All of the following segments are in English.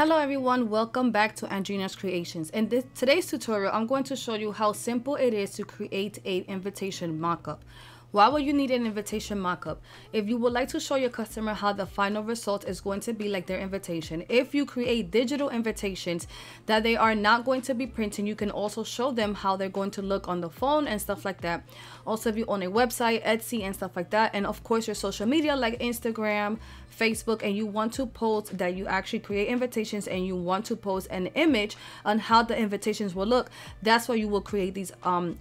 Hello everyone, welcome back to Andrina's Creations. In today's tutorial, I'm going to show you how simple it is to create an invitation mock-up. Why would you need an invitation mock-up? If you would like to show your customer how the final result is going to be like their invitation. If you create digital invitations that they are not going to be printing, you can also show them how they're going to look on the phone and stuff like that. Also, if you own a website, Etsy and stuff like that, and of course your social media like Instagram, Facebook, and you want to post that you actually create invitations and you want to post an image on how the invitations will look, that's what you will create these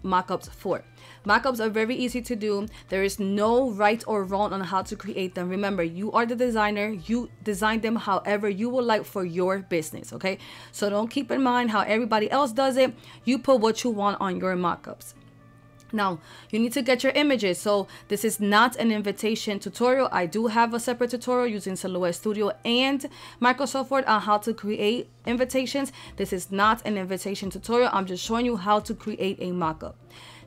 mock-ups for. Mock-ups are very easy to do. There is no right or wrong on how to create them. Remember, you are the designer. You design them however you would like for your business, okay? So don't keep in mind how everybody else does it. You put what you want on your mock-ups. Now, you need to get your images. So this is not an invitation tutorial. I do have a separate tutorial using Silhouette Studio and Microsoft Word on how to create invitations. This is not an invitation tutorial. I'm just showing you how to create a mock-up.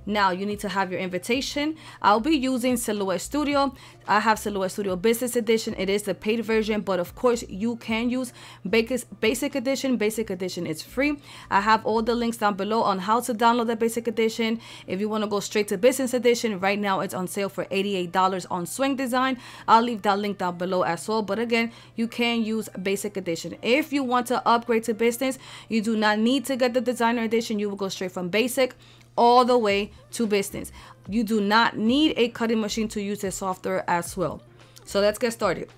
Now you need to have your invitation. I'll be using Silhouette Studio. I have Silhouette Studio Business Edition. It is the paid version, but of course you can use Basic Edition. Basic Edition is free. I have all the links down below on how to download the Basic Edition. If you want to go straight to Business Edition, right now it's on sale for $88 on Swing Design. I'll leave that link down below as well, but again, you can use Basic Edition. If you want to upgrade to Business, you do not need to get the Designer Edition. You will go straight from Basic all the way to Business. You do not need a cutting machine to use this software as well. So let's get started.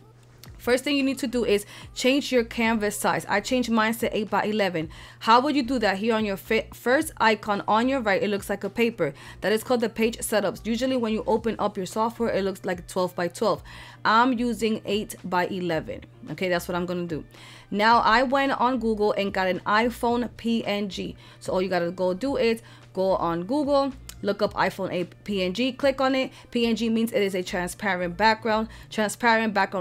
First thing you need to do is change your canvas size. I changed mine to 8 by 11. How would you do that? Here on your first icon on your right, it looks like a paper. That is called the page setups. Usually when you open up your software, it looks like 12 by 12. I'm using 8 by 11. Okay, that's what I'm gonna do. Now I went on Google and got an iPhone PNG. So all you gotta go do is go on Google, look up iPhone 8 PNG, click on it. PNG means it is a transparent background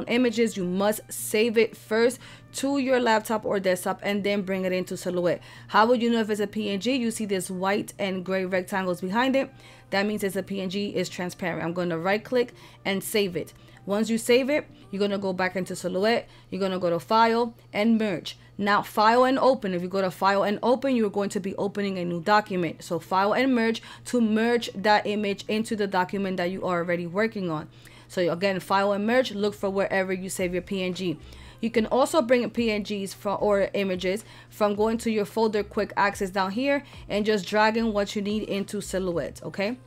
images. You must save it first to your laptop or desktop and then bring it into Silhouette. How would you know if it's a PNG? You see this white and gray rectangles behind it. That means it's a PNG, it's transparent. I'm gonna right click and save it. Once you save it, you're gonna go back into Silhouette, you're gonna go to File and Merge. Now, File and Open. If you go to File and Open, you're going to be opening a new document. So File and Merge to merge that image into the document that you are already working on. So again, File and Merge, look for wherever you save your PNG. You can also bring PNGs or images from going to your folder quick access down here and just dragging what you need into Silhouette, okay?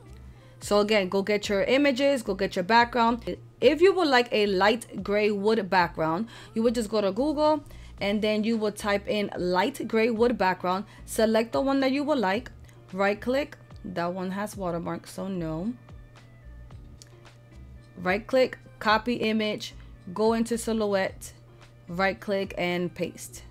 So again, go get your images, go get your background. If you would like a light gray wood background, you would just go to Google and then you will type in light gray wood background, select the one that you would like, right click, that one has watermark, so no. Right click, copy image, go into Silhouette, right click and paste.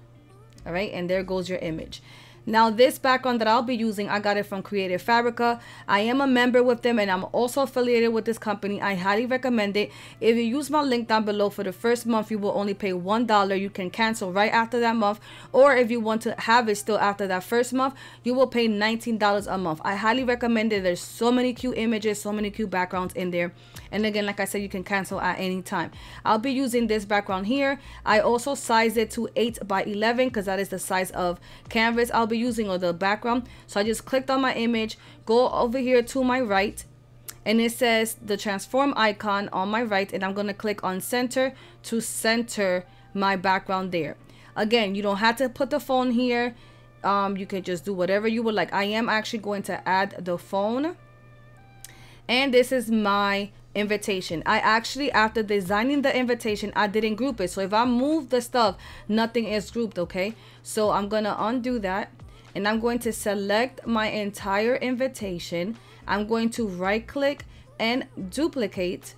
All right, and there goes your image. Now this background that I'll be using, I got it from Creative Fabrica. I am a member with them and I'm also affiliated with this company. I highly recommend it. If you use my link down below for the first month, you will only pay $1. You can cancel right after that month, or if you want to have it still after that first month, you will pay $19 a month. I highly recommend it. There's so many cute images, so many cute backgrounds in there. And again, like I said, you can cancel at any time. I'll be using this background here. I also sized it to 8 by 11 because that is the size of canvas I'll be using or the background. So I just clicked on my image, go over here to my right, and it says the transform icon on my right, and I'm going to click on center to center my background there. Again, you don't have to put the phone here. You can just do whatever you would like. I am actually going to add the phone, and this is my invitation. I actually, after designing the invitation, I didn't group it. So if I move the stuff, nothing is grouped, okay? So I'm going to undo that. And I'm going to select my entire invitation. I'm going to right click and duplicate.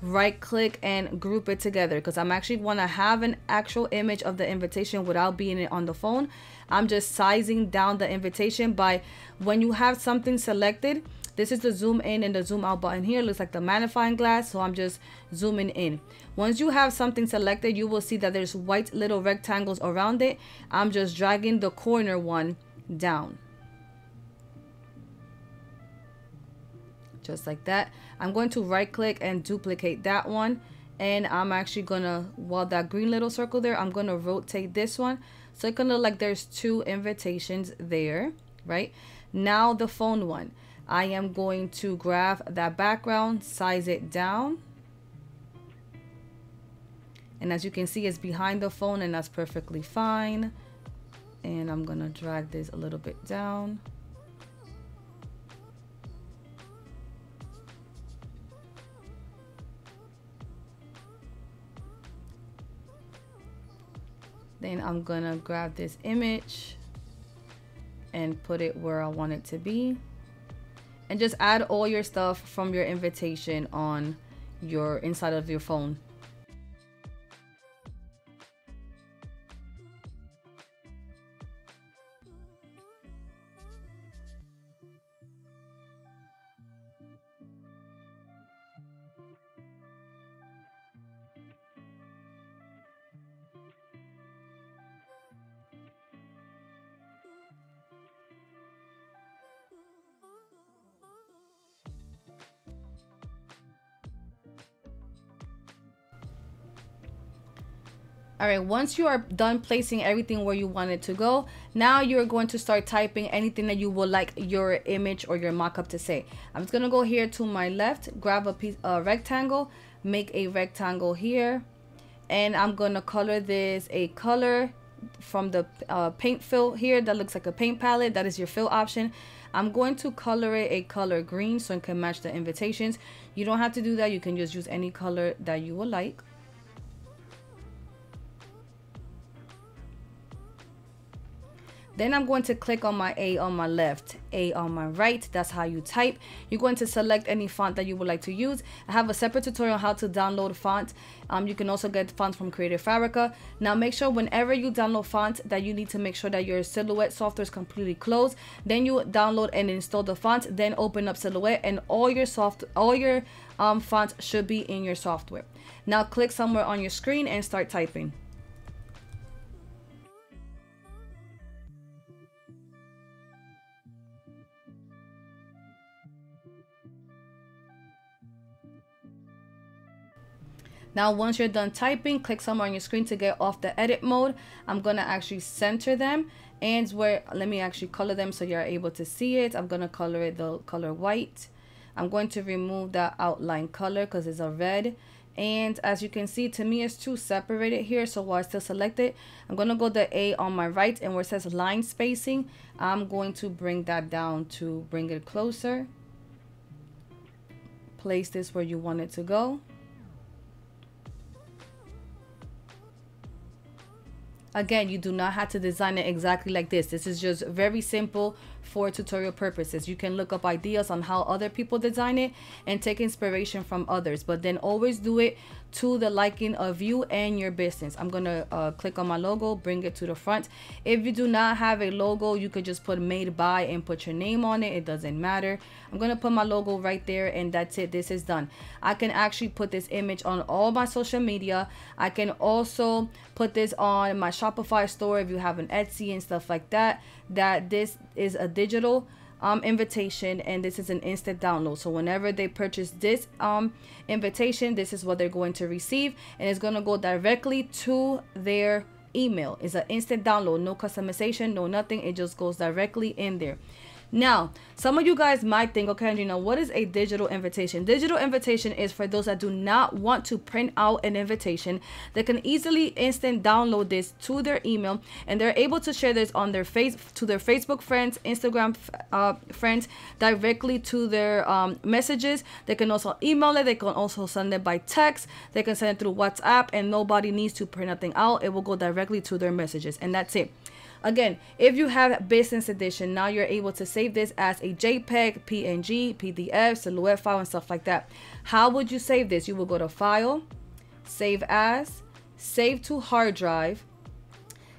Right click and group it together because I'm actually want to have an actual image of the invitation without being it on the phone. I'm just sizing down the invitation by when you have something selected. This is the zoom in and the zoom out button here. It looks like the magnifying glass, so I'm just zooming in. Once you have something selected, you will see that there's white little rectangles around it. I'm just dragging the corner one down. Just like that. I'm going to right click and duplicate that one and I'm actually gonna, while that green little circle there, I'm gonna rotate this one so it can look like there's two invitations there. Right now the phone one, I am going to grab that background, size it down, and as you can see it's behind the phone and that's perfectly fine. And I'm gonna drag this a little bit down. Then I'm gonna grab this image and put it where I want it to be. And just add all your stuff from your invitation on your inside of your phone. All right, once you are done placing everything where you want it to go, now you're going to start typing anything that you would like your image or your mock-up to say. I'm just gonna go here to my left, grab a rectangle, make a rectangle here, and I'm gonna color this a color from the paint fill here that looks like a paint palette. That is your fill option. I'm going to color it a color green so it can match the invitations. You don't have to do that. You can just use any color that you would like. Then I'm going to click on my A on my left, A on my right. That's how you type. You're going to select any font that you would like to use. I have a separate tutorial on how to download font. You can also get fonts from Creative Fabrica. Now make sure whenever you download fonts that you need to make sure that your Silhouette software is completely closed. Then you download and install the fonts, then open up Silhouette, and all your fonts should be in your software. Now click somewhere on your screen and start typing. Now, once you're done typing, click somewhere on your screen to get off the edit mode. I'm gonna actually center them, and where, let me actually color them so you're able to see it. I'm gonna color it the color white. I'm going to remove that outline color because it's a red. And as you can see, to me, it's too separated here. So while I still select it, I'm gonna go the A on my right, and where it says line spacing, I'm going to bring that down to bring it closer. Place this where you want it to go. Again, you do not have to design it exactly like this. This is just very simple for tutorial purposes. You can look up ideas on how other people design it and take inspiration from others, but then always do it to the liking of you and your business. I'm gonna click on my logo, bring it to the front. If you do not have a logo, you could just put made by and put your name on it. It doesn't matter. I'm gonna put my logo right there, and that's it. This is done. I can actually put this image on all my social media. I can also put this on my Shopify store if you have an Etsy and stuff like that. That this is a digital invitation, and this is an instant download. So whenever they purchase this invitation, this is what they're going to receive, and it's going to go directly to their email. It's an instant download, no customization, no nothing. It just goes directly in there. Now, some of you guys might think, okay, Andrina, what is a digital invitation? Digital invitation is for those that do not want to print out an invitation. They can easily instant download this to their email, and they're able to share this on their Facebook friends, Instagram friends, directly to their messages. They can also email it. They can also send it by text. They can send it through WhatsApp, and nobody needs to print nothing out. It will go directly to their messages, and that's it. Again, if you have business edition, now you're able to save this as a JPEG, PNG, PDF, Silhouette file, and stuff like that. How would you save this? You will go to File, Save As, Save to Hard Drive,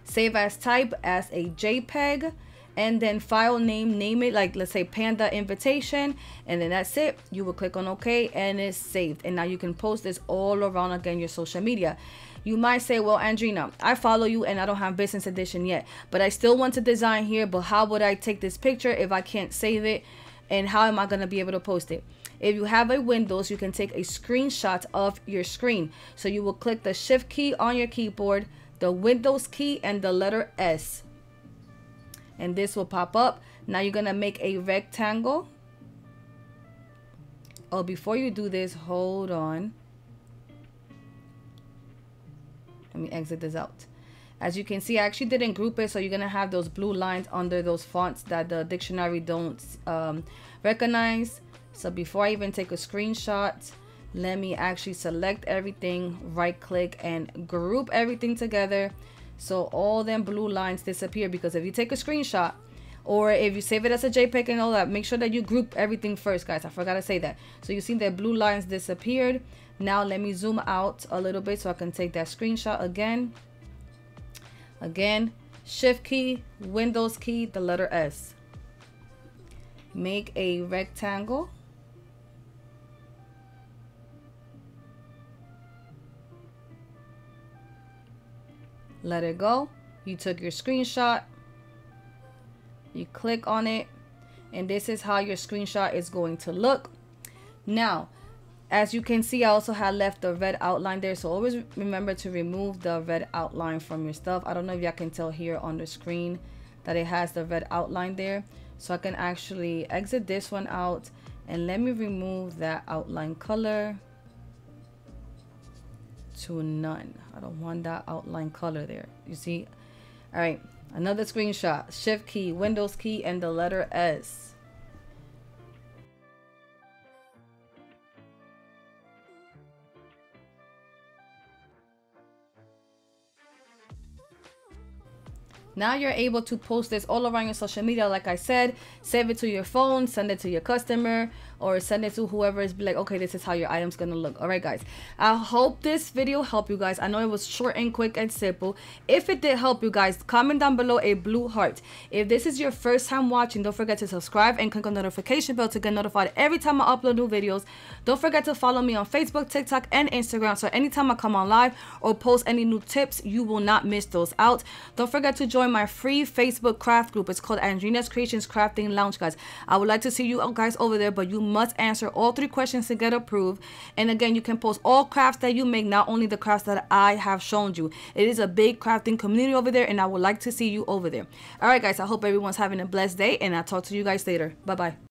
Save As Type as a JPEG, and then file name, name it like, let's say, Panda Invitation, and then that's it. You will click on OK, and it's saved. And now you can post this all around, again, your social media. You might say, well, Andrina, I follow you and I don't have business edition yet, but I still want to design here, but how would I take this picture if I can't save it? and how am I going to be able to post it? If you have a Windows, you can take a screenshot of your screen. So you will click the Shift key on your keyboard, the Windows key, and the letter S. And this will pop up. Now you're going to make a rectangle. Oh, before you do this, hold on. Let me exit this out. As you can see, I actually didn't group it, so you're going to have those blue lines under those fonts that the dictionary don't recognize. So before I even take a screenshot, let me actually select everything, right click, and group everything together so all them blue lines disappear. Because if you take a screenshot or if you save it as a JPEG and all that, make sure that you group everything first, guys. I forgot to say that. So you see the blue lines disappeared. Now let me zoom out a little bit so I can take that screenshot again. Again, Shift key, Windows key, the letter S. Make a rectangle. Let it go. You took your screenshot. You click on it, and this is how your screenshot is going to look. Now, as you can see, I also had left the red outline there, so always remember to remove the red outline from your stuff. I don't know if y'all can tell here on the screen that it has the red outline there. So I can actually exit this one out, and let me remove that outline color to none. I don't want that outline color there. You see? All right, another screenshot. Shift key, Windows key, and the letter S. Now you're able to post this all around your social media. Like I said, save it to your phone, send it to your customer, or send it to whoever is like, okay, this is how your item's gonna look. All right, guys, I hope this video helped you guys. I know it was short and quick and simple. If it did help you guys, comment down below a blue heart. If this is your first time watching, don't forget to subscribe and click on the notification bell to get notified every time I upload new videos. Don't forget to follow me on Facebook, TikTok, and Instagram, so anytime I come on live or post any new tips, you will not miss those out. Don't forget to join my free Facebook craft group. It's called Andrina's Kreations Crafting Lounge, guys. I would like to see you guys over there, but you must answer all 3 questions to get approved. And again, you can post all crafts that you make, not only the crafts that I have shown you. It is a big crafting community over there, and I would like to see you over there. All right, guys, I hope everyone's having a blessed day, and I'll talk to you guys later. Bye bye.